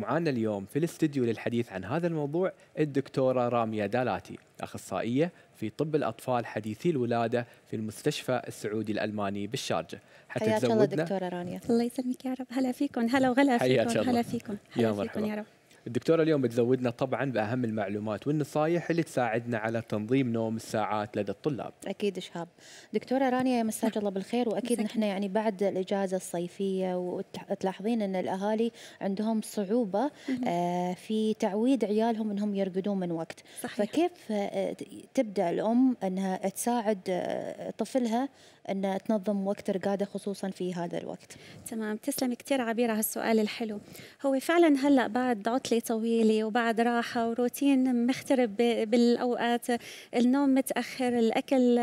معانا اليوم في الاستديو للحديث عن هذا الموضوع الدكتورة راميا دالاتي، أخصائية في طب الأطفال حديثي الولادة في المستشفى السعودي الألماني بالشارجة. حياك الله دكتورة رانيا. الله يسلمك يا رب. هلا فيكم. هلا وغلا فيكم. هلا فيكم. يا مرحبا الدكتورة. اليوم بتزودنا طبعا بأهم المعلومات والنصائح اللي تساعدنا على تنظيم نوم الساعات لدى الطلاب. أكيد شهاب. دكتورة رانيا مساك الله بالخير. وأكيد نحن يعني بعد الإجازة الصيفية وتلاحظين أن الأهالي عندهم صعوبة في تعويد عيالهم أنهم يرقدون من وقت. صحيح. فكيف تبدأ الأم أنها تساعد طفلها أن تنظم وقت رقاده خصوصا في هذا الوقت؟ تمام، تسلمي كثير عبيرة هالسؤال الحلو. هو فعلا هلا بعد عطلة طويلة وبعد راحة وروتين مخترب بالأوقات، النوم متأخر، الأكل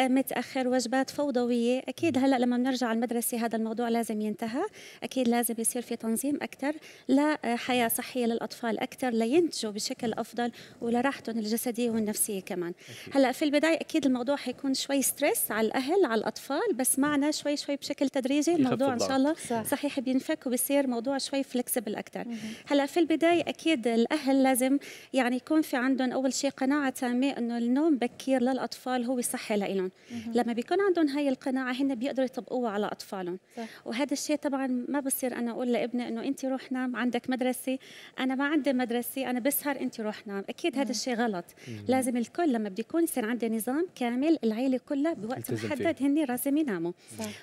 متأخر، وجبات فوضوية، أكيد هلا لما بنرجع على المدرسة هذا الموضوع لازم ينتهى، أكيد لازم يصير في تنظيم أكثر لحياة صحية للأطفال أكثر لينتجوا بشكل أفضل ولراحتهم الجسدية والنفسية كمان. هلا في البداية أكيد الموضوع حيكون شوي ستريس على الأهل على الأطفال، بس معنا شوي شوي بشكل تدريجي الموضوع إن شاء الله صحيح بينفك وبيصير موضوع شوي فلكسبل أكثر. هلا في البداية أكيد الأهل لازم يعني يكون في عندهم أول شيء قناعة تامة إنه النوم بكير للأطفال هو صحي لإلهم. لما بيكون عندهم هاي القناعة هن بيقدروا يطبقوها على أطفالهم. وهذا الشيء طبعا ما بصير أنا أقول لابني إنه أنت روح نام عندك مدرسة، أنا ما عندي مدرسة، أنا بسهر أنت روح نام، أكيد هذا الشيء غلط. لازم الكل لما بدي يكون يصير عندي نظام كامل العيلة كلها بوقت محدد هن لازم يناموا.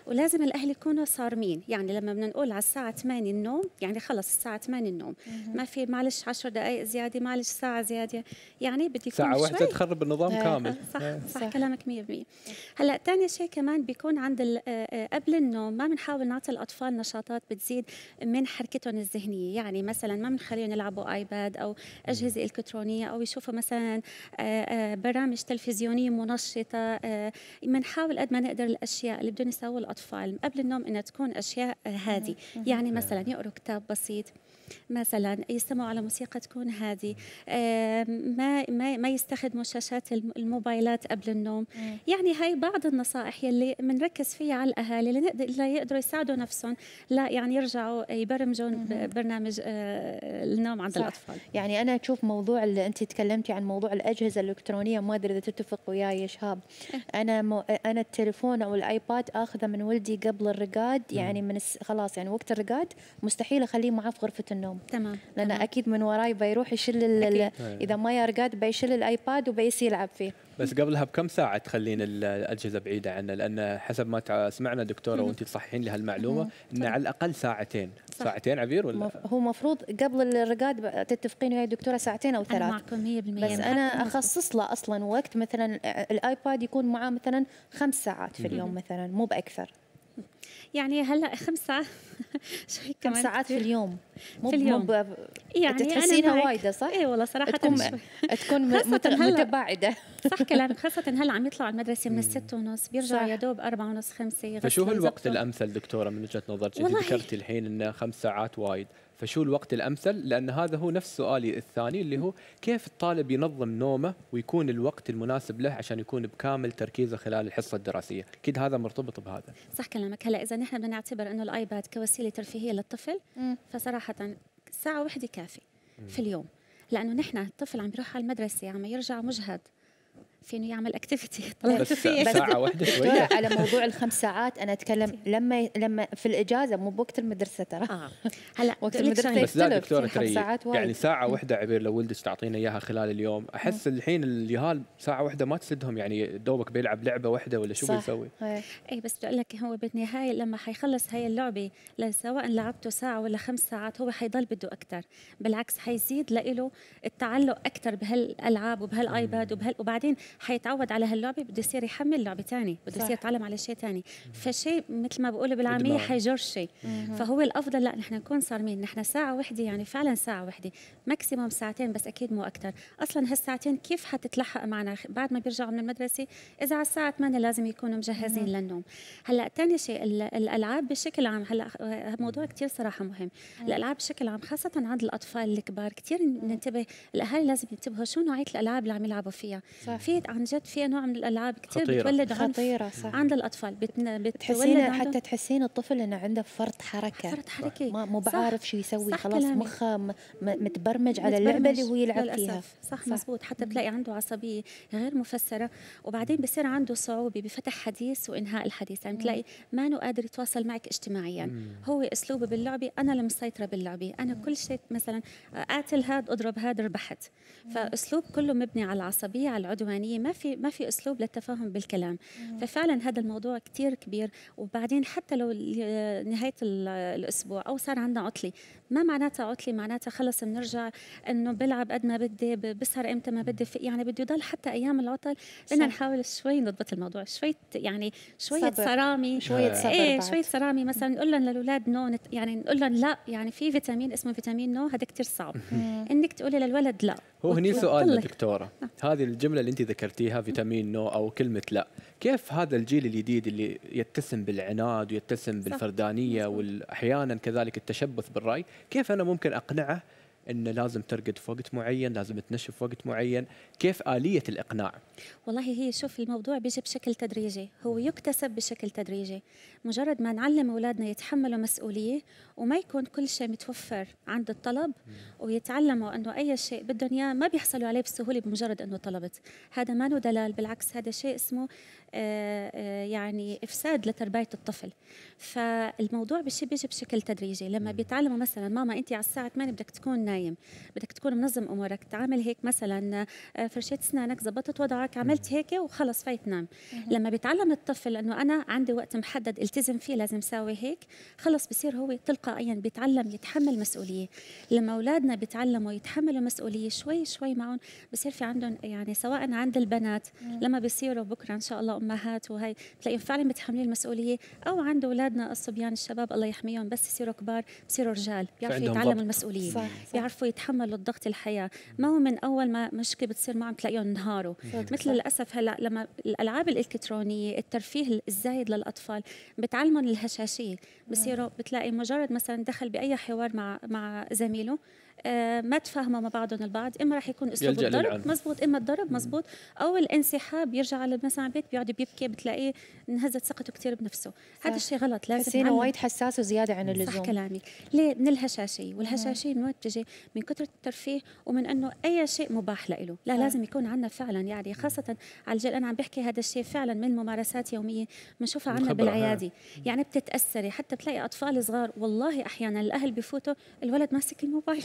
ولازم الأهل يكونوا صارمين، يعني لما بدنا نقول على الساعة 8 النوم يعني خلص الساعة 8 النوم. ما في معلش 10 دقائق زياده، معلش ساعه زياده، يعني بدي يكون ساعه واحده تخرب النظام كامل. صح كلامك 100%. هلا ثاني شيء كمان بيكون عند قبل النوم ما بنحاول نعطي الاطفال نشاطات بتزيد من حركتهم الذهنيه، يعني مثلا ما بنخليهم يلعبوا ايباد او اجهزه الكترونيه او يشوفوا مثلا برامج تلفزيونيه منشطه، بنحاول قد ما نقدر الاشياء اللي بدهم يسووا الاطفال قبل النوم انها تكون اشياء هادي، يعني مثلا يقروا كتاب بسيط، مثلا يستمعوا على موسيقى تكون هادي، ما يستخدموا شاشات الموبايلات قبل النوم. يعني هاي بعض النصائح يلي بنركز فيها على الاهالي ليقدروا يساعدوا نفسهم، لا يعني يرجعوا يبرمجوا برنامج النوم عند الاطفال. يعني انا اشوف موضوع اللي انت تكلمتي عن موضوع الاجهزه الالكترونيه، ما ادري اذا تتفق وياي يا شهاب. انا التليفون او الايباد اخذه من ولدي قبل الرقاد، يعني من خلاص يعني وقت الرقاد مستحيل اخليه معاه في غرفه النوم. تمام. لأن تمام. أكيد من وراي بيروح يشل إذا ما يرقد بيشل الأيباد وبيس يلعب فيه. بس قبلها بكم ساعة تخلين الأجهزة بعيدة عنا؟ لأن حسب ما سمعنا دكتورة وأنت تصححين لي هالمعلومة إن على الأقل ساعتين. صح. ساعتين عبير ولا؟ هو مفروض قبل الرقاد تتفقين ويا دكتورة ساعتين أو 3. أنا معكم 100%. بس أنا أخصص له أصلا وقت، مثلا الأيباد يكون معاه مثلا 5 ساعات في اليوم مثلا، مو بأكثر. يعني هلا 5 ساعات شوي كمان 5 ساعات في اليوم في اليوم يعني تحسينها وايده؟ صح. اي والله صراحه تكون متباعده. صح كلامك، خاصه هلا عم يطلعوا على المدرسه من 6:30 بيرجعوا يا دوب 4:30 5. فشو هو الوقت الامثل دكتوره من وجهه نظرك؟ انت ذكرتي الحين انه 5 ساعات وايد، فشو الوقت الامثل؟ لان هذا هو نفس سؤالي الثاني اللي هو كيف الطالب ينظم نومه ويكون الوقت المناسب له عشان يكون بكامل تركيزه خلال الحصه الدراسيه، اكيد هذا مرتبط بهذا. صح كلامك. هلا اذا نحن بدنا نعتبر انه الايباد كوسيله ترفيهيه للطفل فصراحه ساعه واحده كافيه في اليوم، لانه نحن الطفل عم بيروح على المدرسه عم يرجع مجهد في انه يعمل اكتيفيتي. بس ساعه واحده شويه. على موضوع ال5 ساعات انا اتكلم لما في الاجازه مو بوقت المدرسه ترى. هلا وقت المدرسه بس لا دكتوره ترى يعني ساعه واحده عبير لو ولدك تعطينا اياها خلال اليوم، احس الحين اليهال ساعه واحده ما تسدهم، يعني دوبك بيلعب لعبه واحده ولا شو بيسوي؟ اي بس بدي اقول لك هو بالنهايه لما حيخلص هاي اللعبه سواء لعبته ساعه ولا 5 ساعات هو حيضل بده اكثر، بالعكس حيزيد له التعلق اكثر بهالالعاب وبهالايباد وبعدين حيتعود على هاللعبه بده يصير يحمل لعبه ثانيه، بده يصير يتعلم على شيء ثاني، فشيء مثل ما بقولوا بالعاميه حيجر شيء. فهو الافضل لا نحن نكون صارمين، نحن ساعه وحده يعني فعلا ساعه وحده، ماكسيموم ساعتين بس اكيد مو اكثر. اصلا هالساعتين كيف حتتلحق معنا بعد ما بيرجعوا من المدرسه؟ اذا على الساعه 8 لازم يكونوا مجهزين للنوم. هلا ثاني شيء الالعاب بشكل عام، هلا موضوع كثير صراحه مهم. الالعاب بشكل عام خاصه عند الاطفال الكبار كثير ننتبه، الاهالي لازم ينتبهوا شو نوعيه الالعاب اللي عم يلعبوا فيها. في الجديد عن جد فيها نوع من الألعاب كثير بتولد خطيرة عند الأطفال. بتحسين حتى تحسين الطفل إنه عنده فرط حركة، مو بعارف شو يسوي، خلاص مخه متبرمج على اللعبة اللي هو يلعب فيها. صح مزبوط، حتى بتلاقي عنده عصبية غير مفسرة، وبعدين بصير عنده صعوبة بفتح حديث وإنهاء الحديث، يعني بتلاقي ما إنه قادر يتواصل معك اجتماعيا، هو أسلوبه باللعبة أنا اللي مسيطرة باللعبة، أنا كل شيء مثلا قاتل هاد أضرب هاد ربحت، فأسلوب كله مبني على العصبية على العدوانية، ما في أسلوب للتفاهم بالكلام. ففعلا هذا الموضوع كتير كبير. وبعدين حتى لو نهاية الأسبوع أو صار عندنا عطلة، ما معناتها عطلة معناتها خلص بنرجع إنه بلعب قد ما بدي، بسهر إمتى ما بدي، يعني بده يضل حتى أيام العطل بدنا نحاول شوي نضبط الموضوع، شوي يعني شوية صرامة، شوية صبر، شوية صرامة. مثلا نقول لهم للأولاد نو، يعني نقول لهم لا، يعني في فيتامين اسمه فيتامين نو، هذا كتير صعب إنك تقولي للولد لا. هو هني سؤال دكتورة، هذه الجملة اللي أنت ذكرتيها فيتامين نو أو كلمة لا، كيف هذا الجيل الجديد اللي يتسم بالعناد ويتسم بالفردانية وأحيانا كذلك التشبث بالرأي، كيف أنا ممكن أقنعه إنه لازم ترقد في وقت معين، لازم تنشف في وقت معين، كيف آلية الإقناع؟ والله هي شوف الموضوع بيجي بشكل تدريجي، هو يكتسب بشكل تدريجي، مجرد ما نعلم أولادنا يتحملوا مسؤولية وما يكون كل شيء متوفر عند الطلب، ويتعلموا إنه أي شيء بدهم إياه ما بيحصلوا عليه بسهولة بمجرد إنه طلبت، هذا ما له دلال، بالعكس هذا شيء اسمه يعني إفساد لتربية الطفل. فالموضوع بيجي بشكل تدريجي، لما بيتعلموا مثلا ماما أنت على الساعة 8 بدك تكون نايم، بدك تكون منظم امورك، تعامل هيك مثلا، فرشيت اسنانك، ظبطت وضعك، عملت هيك وخلص فايت نام. لما بيتعلم الطفل انه انا عندي وقت محدد التزم فيه، لازم اسوي هيك، خلص بصير هو تلقائيا بيتعلم يتحمل مسؤوليه. لما اولادنا بيتعلموا يتحملوا مسؤوليه شوي شوي معهم، بصير في عندهم يعني سواء عند البنات لما بيصيروا بكره ان شاء الله امهات وهي، بتلاقيهم فعلا متحملين المسؤوليه، او عند اولادنا الصبيان الشباب الله يحميهم بس يصيروا كبار بصيروا رجال بيعرفوا يتعلموا المسؤوليه. صح. يعرفوا يتحملوا الضغط الحياة، ما هو من أول ما مشكلة بتصير معهم تلاقيهم انهاروا. مثل للأسف هلأ لما الألعاب الإلكترونية، الترفيه الزايد للأطفال بتعلمهم الهشاشية، بصيروا بتلاقي مجرد مثلا دخل بأي حوار مع زميله ما تفاهموا مع بعضهم البعض، إما راح يكون أسلوب الضرب مزبوط، إما الضرب مزبوط، أو الانسحاب، يرجع على مثلا البيت بيقعد بيبكي، بتلاقيه انهزت ثقته كثير بنفسه. هذا الشيء غلط، لازم تحسينه وايد حساس وزيادة عن اللزوم. صح كلامك. ليه؟ من الهشاشية، والهشاشية من وين بتجي؟ من كثرة الترفيه، ومن إنه أي شيء مباح له. لا لازم يكون عندنا فعلا، يعني خاصة على الجيل، أنا عم بحكي هذا الشيء فعلا من ممارسات يومية بنشوفها عندنا بالعيادة، يعني بتتأثري، حتى بتلاقي أطفال صغار والله أحيانا الأهل بفوتوا الولد ماسك الموبايل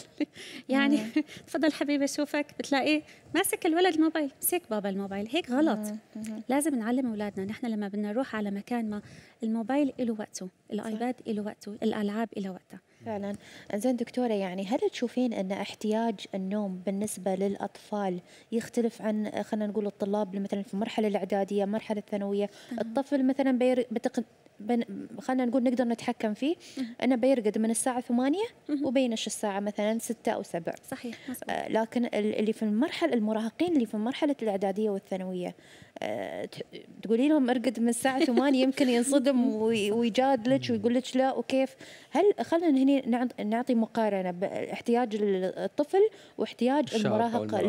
يعني تفضل حبيبي اشوفك، بتلاقيه ماسك الولد الموبايل، مسك بابا الموبايل، هيك غلط. لازم نعلم اولادنا، نحن لما بدنا نروح على مكان ما الموبايل له وقته، الايباد له وقته، الالعاب له وقتها. فعلا. زين دكتورة، يعني هل تشوفين أن احتياج النوم بالنسبة للأطفال يختلف عن خلينا نقول الطلاب مثلا في المرحلة الإعدادية، المرحلة الثانوية؟ الطفل مثلا خلينا نقول نقدر نتحكم فيه، أنا بيرقد من الساعة 8 وبينش الساعة مثلا 6 أو 7. صحيح. لكن اللي في المرحلة، المراهقين اللي في مرحلة الإعدادية والثانوية، تقولي لهم ارقد من الساعة 8 يمكن ينصدم ويجادلك ويقول لك لا وكيف. هل خلينا هنا نعطي مقارنة باحتياج الطفل واحتياج المراهق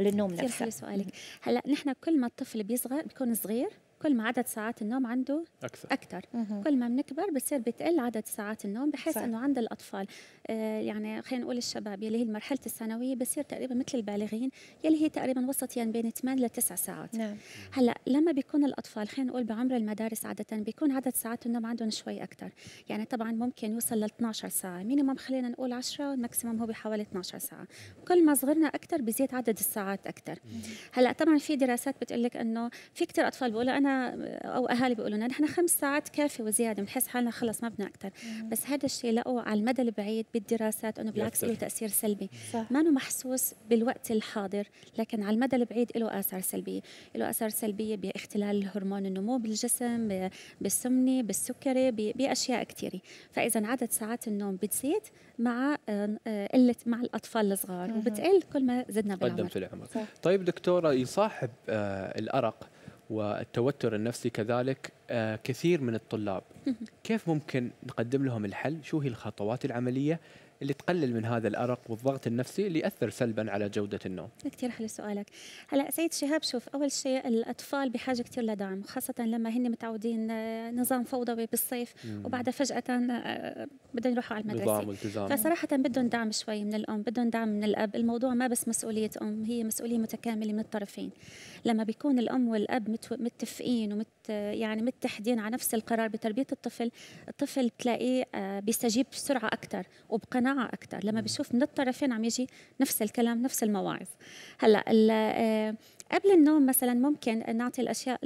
للنوم نفسه. كثير حلو سؤالك. هلا نحن كل ما الطفل بيكون صغير كل ما عدد ساعات النوم عنده أكثر. كل ما بنكبر بتصير بتقل عدد ساعات النوم، بحيث إنه عند الأطفال يعني خلينا نقول الشباب يلي هي المرحلة الثانوية بصير تقريبا مثل البالغين يلي هي تقريبا وسطيا بين 8 ل 9 ساعات. هلا لما بيكون الأطفال خلينا نقول بعمر المدارس عادة بيكون عدد ساعات النوم عندهم شوي أكثر، يعني طبعا ممكن يوصل ل 12 ساعة، مينيموم خلينا نقول 10، ماكسيموم هو بحوالي 12 ساعة. كل ما صغرنا أكثر بيزيد عدد الساعات أكثر. هلا طبعا في دراسات بتقول لك إنه في كثير أطفال بيقولوا أنا أو أهالي بيقولوا لنا نحن 5 ساعات كافية وزيادة، بنحس حالنا خلص ما بدنا أكثر، بس هذا الشيء لقوه على المدى البعيد بالدراسات إنه بالعكس له تأثير سلبي، ما إنه محسوس بالوقت الحاضر، لكن على المدى البعيد له آثار سلبية، له آثار سلبية باختلال هرمون النمو بالجسم، بالسمنة، بالسكري، بأشياء كثيرة. فإذا عدد ساعات النوم بتزيد مع قلة مع الأطفال الصغار، وبتقل كل ما زدنا بالعمر. طيب دكتورة، يصاحب الأرق والتوتر النفسي كذلك كثير من الطلاب، كيف ممكن نقدم لهم الحل؟ شو هي الخطوات العملية اللي تقلل من هذا الأرق والضغط النفسي اللي يأثر سلبا على جودة النوم. كثير حلو سؤالك. هلا سيد شهاب، شوف أول شيء الأطفال بحاجة كثير لدعم، خاصة لما هن متعودين نظام فوضوي بالصيف وبعدها فجأة بدهم يروحوا على المدرسة، فصراحة بدهم دعم شوي من الأم، بدهم دعم من الأب. الموضوع ما بس مسؤولية أم، هي مسؤولية متكاملة من الطرفين. لما بيكون الأم والأب متفقين يعني متحدين على نفس القرار بتربية الطفل، الطفل بتلاقيه بيستجيب بسرعة أكثر وبقناعة أكثر لما بيشوف من الطرفين عم يجي نفس الكلام نفس المواعظ. هلا قبل النوم مثلا ممكن نعطي الاشياء.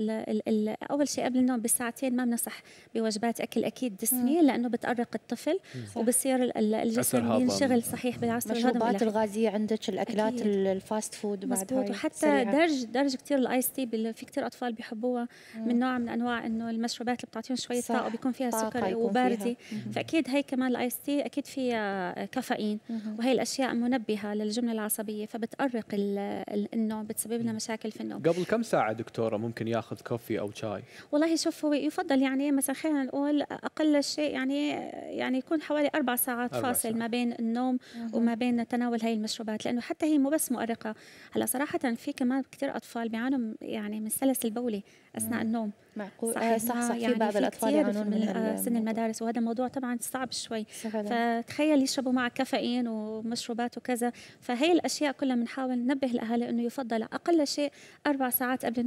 اول شيء قبل النوم بساعتين ما بنصح بوجبات اكل اكيد دسمه، لانه بتارق الطفل وبصير الجسم ينشغل صحيح بالعصر. المشروبات الغازيه عندك، الاكلات الفاست فود مضبوط، وحتى درج كثير الايس تي في كثير اطفال بيحبوها من نوع من انواع انه المشروبات اللي بتعطيهم شويه طاقه وبيكون فيها سكر وبارده، فاكيد هي كمان الايس تي اكيد فيها كافيين، وهي الاشياء منبهه للجمله العصبيه فبتارق النوم، بتسبب لنا مشاكل في النوم. قبل كم ساعة دكتورة ممكن ياخذ كوفي أو شاي؟ والله شوف هو يفضل يعني مثلا خلينا نقول أقل شيء يعني يكون حوالي 4 ساعات فاصل ما بين النوم وما بين تناول هاي المشروبات، لأنه حتى هي مو بس مؤرقة. هلا صراحة في كمان كثير أطفال بيعانوا يعني من السلس البولي أثناء النوم. معقول صح يعني في بعض الأطفال يعانون من سن المدارس، وهذا الموضوع طبعا صعب شوي. فتخيل يشربوا مع كافيين ومشروبات وكذا، فهي الأشياء كلها بنحاول ننبه الأهالي إنه يفضل أقل شيء 4 ساعات قبل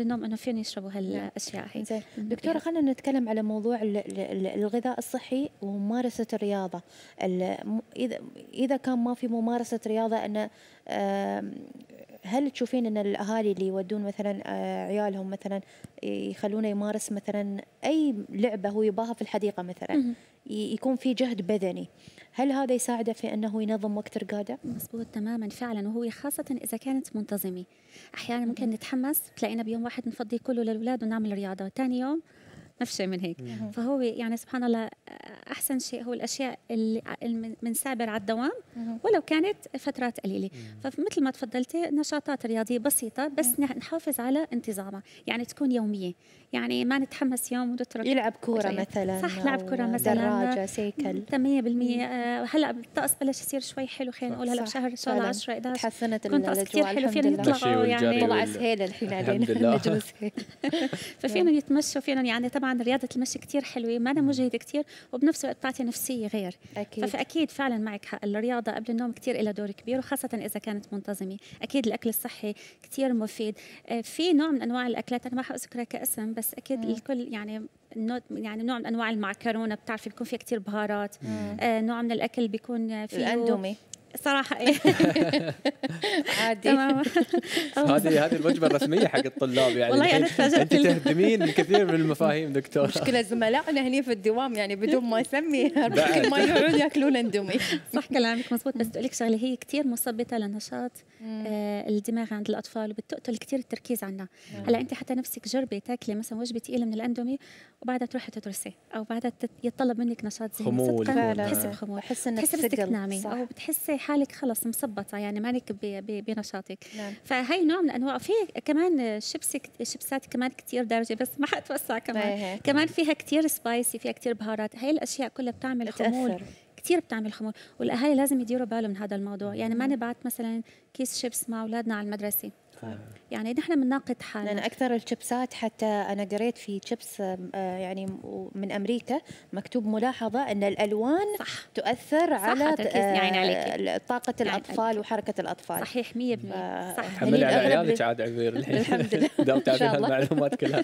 النوم انه فين يشربوا هالاشياء هي. زين دكتوره، خلينا نتكلم على موضوع الغذاء الصحي وممارسه الرياضه. اذا كان ما في ممارسه رياضه، ان هل تشوفين ان الاهالي اللي يودون مثلا عيالهم مثلا يخلونه يمارس مثلا اي لعبه هو يباها في الحديقه مثلا، يكون في جهد بدني، هل هذا يساعده في انه ينظم وقت رقاده؟ مضبوط تماما فعلا، وهو خاصه اذا كانت منتظمه. احيانا ممكن نتحمس، تلاقينا بيوم واحد نفضي كله للاولاد ونعمل رياضه، ثاني يوم نفس الشيء من هيك. فهو يعني سبحان الله احسن شيء هو الاشياء اللي من سابر على الدوام ولو كانت فترات قليله. فمثل ما تفضلتي نشاطات رياضيه بسيطه بس نحافظ على انتظامها، يعني تكون يوميه، يعني ما نتحمس يوم ونترك. يلعب كوره مثلا، صح، لعب كوره مثلا، دراجه، سيكل 100%. هلا الطقس بلش يصير شوي حلو، خلينا نقول هلا بشهر ان شاء الله 10 11 تحسنت الاجواء كثير حلو، فينا نطلعوا يعني طلع سهيل الحين علينا نجلس هيك، ففينا نتمشى وفينا يعني طبعا رياضه المشي كثير حلوه، ما انا مجهده كثير وبنفس الوقت بتعطي نفسيه غير. أكيد. فاكيد فعلا معك حق، الرياضه قبل النوم كثير لها دور كبير وخاصه اذا كانت منتظمه. اكيد الاكل الصحي كثير مفيد، في نوع من انواع الاكلات انا ما حاذكرها كاسم، بس اكيد الكل يعني نوع من انواع المعكرونه بتعرفي بيكون فيها كثير بهارات، نوع من الاكل بيكون فيه الاندومي صراحة عادي. هذه الوجبة الرسمية حق الطلاب يعني. والله أنا تفاجأت، أنت تهدمين الكثير من المفاهيم دكتور. مشكلة زملائنا هني في الدوام يعني بدون ما أسمي كل ما يروحون ياكلون اندومي. صح كلامك مضبوط، بس أقول لك شغلة، هي كثير مثبطة لنشاط الدماغ عند الأطفال وبتقتل كثير التركيز عنا. هلا أنت حتى نفسك جربي تاكلي مثلا وجبة ثقيلة من الاندومي وبعدها تروحي تدرسي، أو بعدها يتطلب منك نشاط ذهني صدقا، بتحسي بخمول، بتحسي بدك تنامي، أو بتحسي حالك خلص مثبطه يعني مالك بنشاطك. فهي نوع من انواع. في كمان شيبسات كمان كثير دارجه، بس ما حتوسع كمان، كمان فيها كثير سبايسي، فيها كثير بهارات، هي الاشياء كلها بتعمل خمول، كثير بتعمل خمول، والاهالي لازم يديروا بالهم من هذا الموضوع. يعني ما نبعت مثلا كيس شيبس مع اولادنا على المدرسه، يعني نحن بنناقض حالنا. لأن أكثر الشيبسات، حتى أنا قريت في شيبس يعني من أمريكا مكتوب ملاحظة أن الألوان صح تؤثر صح على يعني طاقة يعني الأطفال عليك. وحركة الأطفال صحيح 100%. صح، حملي على عيالك عاد عبير الحين الحمد لله دام المعلومات كلها.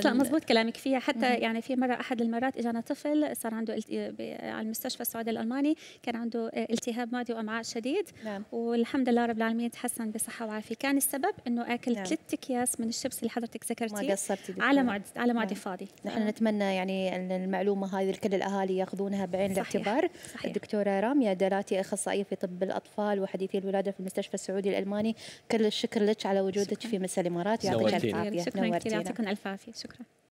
بس لا مضبوط كلامك فيها. حتى يعني في مرة أحد المرات إجانا طفل صار عنده على المستشفى السعودي الألماني، كان عنده التهاب معدي وأمعاء شديد، والحمد لله رب العالمين تحسن بصحة وعافية. كان السبب انه اكل 3 اكياس من الشيبس اللي حضرتك ذكرتيه على معدي فاضي. نحن نتمنى يعني ان المعلومه هذه لكل الاهالي ياخذونها بعين الاعتبار. الدكتوره راميا دالاتي، اخصائيه في طب الاطفال وحديثي الولاده في المستشفى السعودي الالماني، كل الشكر لك على وجودك في مساء الامارات، يعطيك الف عافيه. شكرا، يعطيكم الف عافيه، شكرا.